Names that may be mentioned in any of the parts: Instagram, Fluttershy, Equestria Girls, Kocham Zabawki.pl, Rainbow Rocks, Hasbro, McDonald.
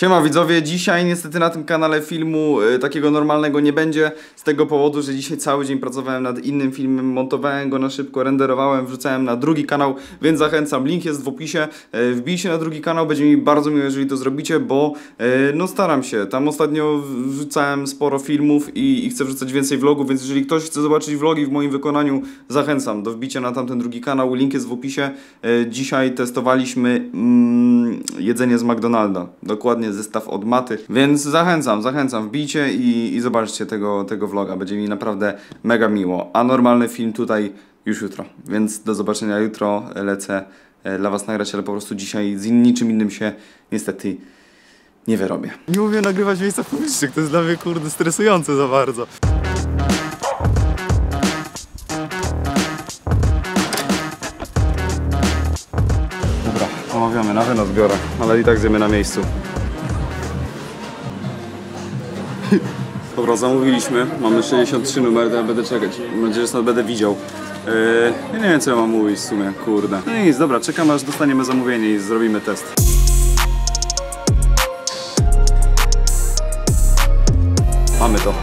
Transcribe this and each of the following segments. Siema widzowie, dzisiaj niestety na tym kanale filmu takiego normalnego nie będzie, z tego powodu, że dzisiaj cały dzień pracowałem nad innym filmem, montowałem go na szybko, renderowałem, wrzucałem na drugi kanał, więc zachęcam, link jest w opisie, wbijcie na drugi kanał, będzie mi bardzo miło, jeżeli to zrobicie, bo no staram się, tam ostatnio wrzucałem sporo filmów i chcę wrzucać więcej vlogów, więc jeżeli ktoś chce zobaczyć vlogi w moim wykonaniu, zachęcam do wbicia na tamten drugi kanał, link jest w opisie. Dzisiaj testowaliśmy jedzenie z McDonalda, dokładnie zestaw od Maty, więc zachęcam, wbijcie i zobaczcie tego vloga, będzie mi naprawdę mega miło, a normalny film tutaj już jutro, więc do zobaczenia jutro, lecę dla was nagrać, ale po prostu dzisiaj z niczym innym się niestety nie wyrobię. Nie umiem nagrywać w miejscach publicznych, to jest dla mnie kurde stresujące za bardzo. Dobra, omawiamy na wylot biorę, ale i tak zjemy na miejscu. Dobra, zamówiliśmy, mamy 63 numer, to ja będę czekać, mam nadzieję, że będę widział. Ja nie wiem co ja mam mówić w sumie, kurde. No nic, dobra, czekam aż dostaniemy zamówienie i zrobimy test. Mamy to.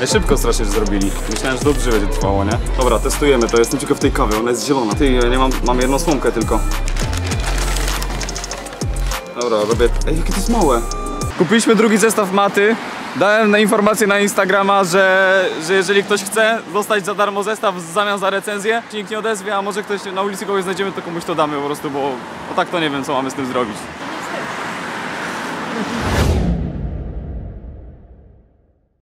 Ja szybko strasznie zrobili, myślałem, że dobrze będzie trwało, nie? Dobra, testujemy to, jestem ciekaw tej kawy, ona jest zielona. Ty, ja nie mam jedną słomkę tylko. Dobra, robię... Ej, jakie to jest małe! Kupiliśmy drugi zestaw maty, dałem informację na Instagrama, że jeżeli ktoś chce dostać za darmo zestaw w zamian za recenzję, nikt nie odezwie, a może ktoś na ulicy kogoś znajdziemy, to komuś to damy po prostu, bo tak to nie wiem co mamy z tym zrobić.